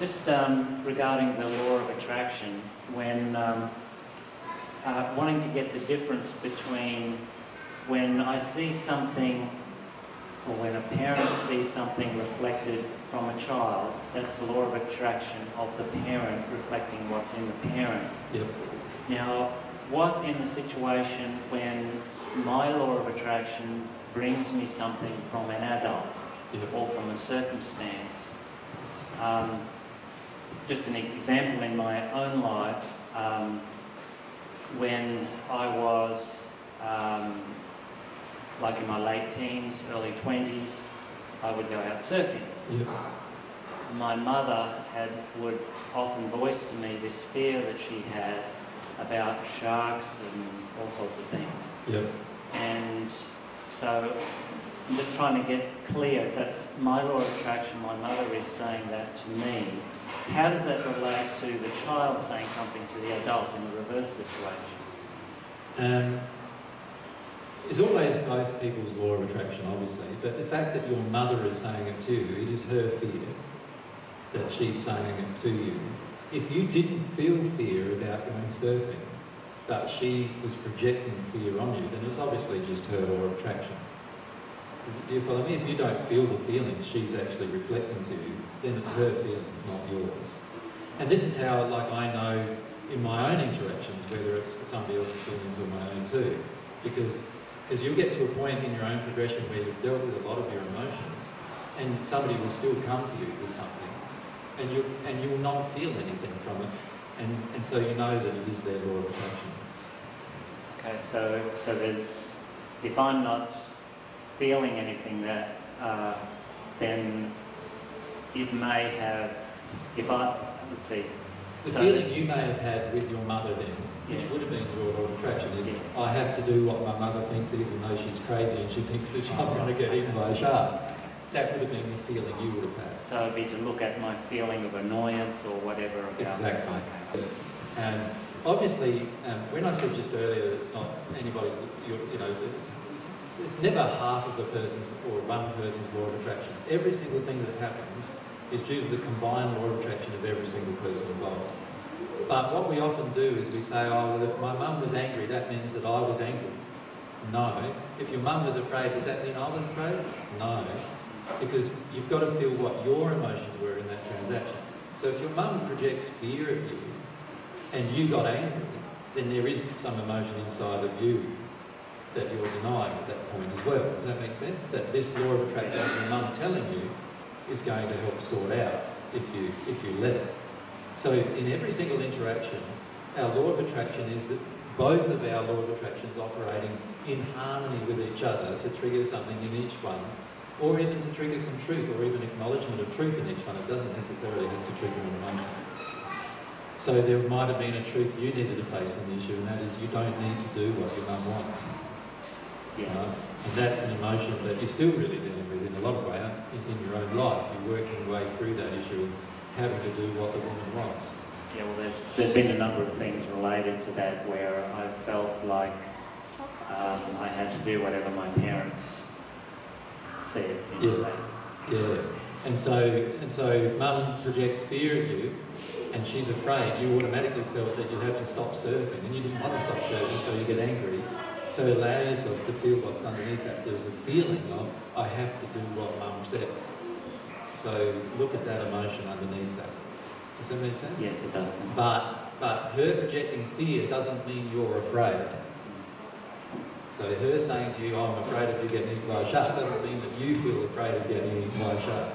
Just regarding the law of attraction, when wanting to get the difference between when I see something, or when a parent sees something reflected from a child, that's the law of attraction of the parent reflecting what's in the parent. Yep. Now, what in the situation when my law of attraction brings me something from an adult, yep, or from a circumstance? Just an example in my own life, when I was like in my late teens, early 20s, I would go out surfing. Yep. My mother would often voice to me this fear that she had about sharks and all sorts of things. Yep. And so I'm just trying to get clear, that's my law of attraction, my mother is saying that to me. How does that relate to the child saying something to the adult in the reverse situation? It's always both people's law of attraction, obviously, but the fact that your mother is saying it to you, it is her fear that she's saying it to you. If you didn't feel fear about going surfing, but she was projecting fear on you, then it's obviously just her law of attraction. Do you follow me? If you don't feel the feelings she's actually reflecting to you, then it's her feelings, not yours. And this is how, like, I know in my own interactions, whether it's somebody else's feelings or my own too, because you'll get to a point in your own progression where you've dealt with a lot of your emotions, and somebody will still come to you with something, and you will not feel anything from it, and so you know that it is their law of attraction. Okay, so there's, if I'm not feeling anything, that then it may have, if I, let's see. The feeling you may have had with your mother then, which, yeah, would have been your law of attraction, is, yeah, I have to do what my mother thinks, even though she's crazy and she thinks this I'm going to get eaten by a shark. That would have been the feeling you would have had. So it would be to look at my feeling of annoyance or whatever. About exactly. And obviously, when I said just earlier that it's not anybody's, you know, it's never half of the person's or one person's law of attraction. Every single thing that happens is due to the combined law of attraction of every single person involved. But what we often do is we say, oh, well, if my mum was angry, that means that I was angry. No. If your mum was afraid, does that mean I was afraid? No. Because you've got to feel what your emotions were in that transaction. So if your mum projects fear at you and you got angry, then there is some emotion inside of you that you're denying at that point as well. Does that make sense? That this law of attraction your mum telling you is going to help sort out if you let it. So in every single interaction, our law of attraction is that both of our law of attractions operating in harmony with each other to trigger something in each one, or even to trigger some truth, or even acknowledgement of truth in each one. It doesn't necessarily have to trigger an emotion. So there might have been a truth you needed to face in the issue, and that is you don't need to do what your mum wants. Yeah. And that's an emotion that you're still really dealing with in a lot of ways in your own life. You're working your way through that issue, having to do what the woman wants. Yeah, well, there's been a number of things related to that where I felt like I had to do whatever my parents said. Yeah, yeah. And so mum projects fear at you, and she's afraid. You automatically felt that you'd have to stop surfing, and you didn't want to stop surfing, so you get angry. So allow yourself to feel what's underneath that. There's a feeling of, I have to do what mum says. So look at that emotion underneath that. Does that make sense? Yes, it does. But her projecting fear doesn't mean you're afraid. So her saying to you, oh, I'm afraid of you getting eaten by a shark, doesn't mean that you feel afraid of getting eaten by a shark.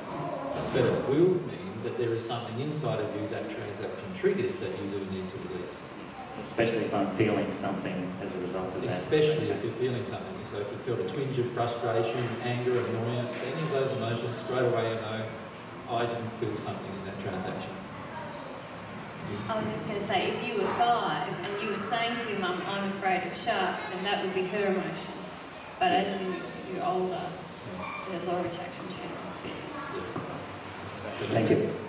But it will mean that there is something inside of you, that transaction triggered, that you do need to release. Especially if I'm feeling something as a result of that. Especially if you're feeling something. So if you feel a twinge of frustration, anger, annoyance, any of those emotions, straight away you know, I didn't feel something in that transaction. I was just going to say, if you were 5 and you were saying to your mum, I'm afraid of sharks, then that would be her emotion. But as you're older, the law of attraction changes. Thank you.